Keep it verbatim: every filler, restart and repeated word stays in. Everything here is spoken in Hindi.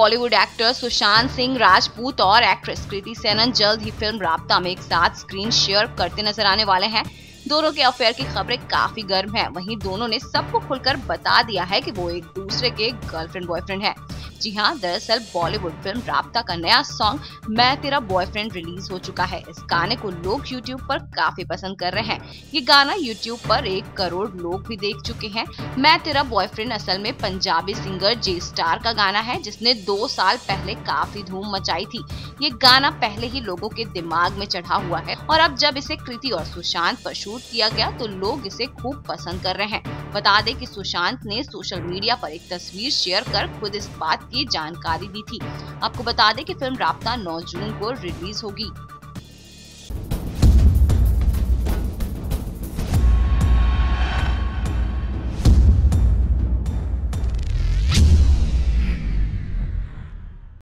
बॉलीवुड एक्टर सुशांत सिंह राजपूत और एक्ट्रेस कृति सेनन जल्द ही फिल्म राबता में एक साथ स्क्रीन शेयर करते नजर आने वाले हैं। दोनों के अफेयर की खबरें काफी गर्म हैं। वहीं दोनों ने सबको खुलकर बता दिया है कि वो एक दूसरे के गर्लफ्रेंड बॉयफ्रेंड हैं। जी हां, दरअसल बॉलीवुड फिल्म राबता का नया सॉन्ग मैं तेरा बॉयफ्रेंड रिलीज हो चुका है। इस गाने को लोग YouTube पर काफी पसंद कर रहे हैं। ये गाना YouTube पर एक करोड़ लोग भी देख चुके हैं। मैं तेरा बॉयफ्रेंड असल में पंजाबी सिंगर जे स्टार का गाना है, जिसने दो साल पहले काफी धूम मचाई थी। ये गाना पहले ही लोगों के दिमाग में चढ़ा हुआ है और अब जब इसे कृति और सुशांत पर शूट किया गया तो लोग इसे खूब पसंद कर रहे हैं। बता दें कि सुशांत ने सोशल मीडिया पर एक तस्वीर शेयर कर खुद इस बात की जानकारी दी थी। आपको बता दें कि फिल्म राबता नौ जून को रिलीज होगी।